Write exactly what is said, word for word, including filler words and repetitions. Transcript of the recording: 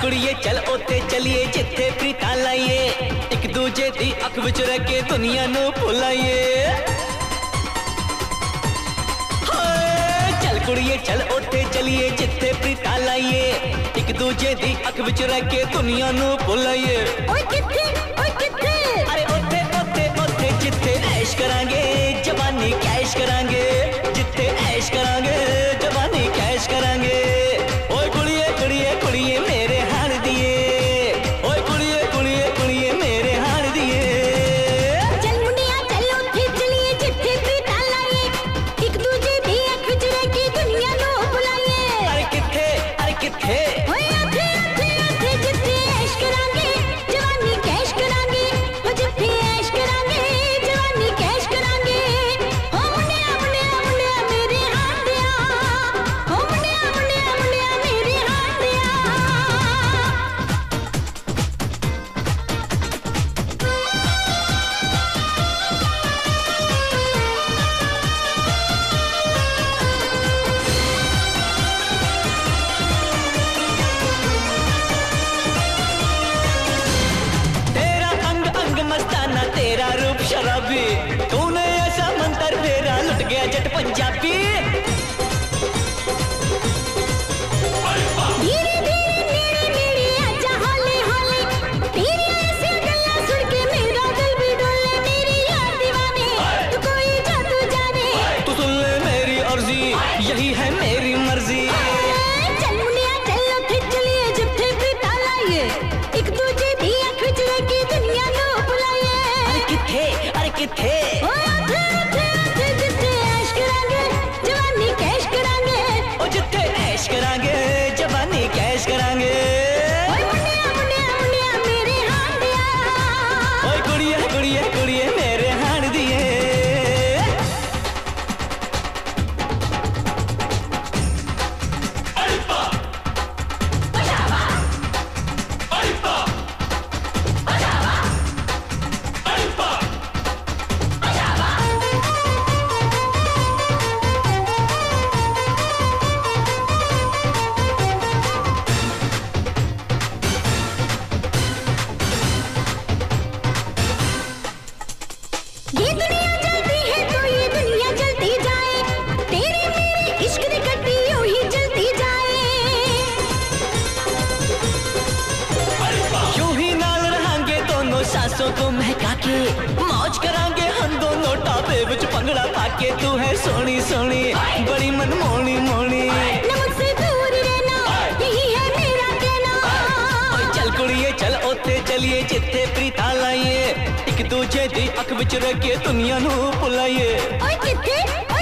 कुड़िए चल ओते चलिए जिथे प्रीता लाइए, एक दूजे दी अख विच रह के दुनिया नू भुलाइए। चल कुड़िए चल ओते चलिए जिथे प्रीता लाइए, एक दूजे दी अख विच रह के दुनिया नू भुलाइए। ओए किथे ओए किथे अरे ओते ओते ओते जिथे ऐश करांगे जवानी कैश करांगे, जिथे ऐश करांगे जवानी कैश करांगे। ओए कुड़िए कुड़िए कुड़िए तूने ऐसा मंतर तेरा लुट गया जट पंजाबी। धीरे धीरे धीरे धीरे आजा हौले हौले, तेरी ऐसी गल्ला सुन के मेरा दिल भी डोले। मेरी यार दीवाने तू कोई जादू जाने, तू सुन ले मेरी अर्जी यही है मेरी मर्जी। चल मुनिया चल उठे चलिए जिथे भी तालाइए, एक दूजे दी अख विच रह के दुनिया नू भुलाइए। अरे किथे अरे किथे सासों को महका के मौज करांगे हम दोनों टापे विच पंगड़ा पाके। तू है सोनी सोनी बड़ी मनमोहनी मोहनी, ना मुझसे दूर रहना यही है मेरा कहना। चल कुड़िए चल ओथे चलिए जिथे प्रीता लाइए, एक दूजे दी अख विच रह के दुनिया नू भुलाइए।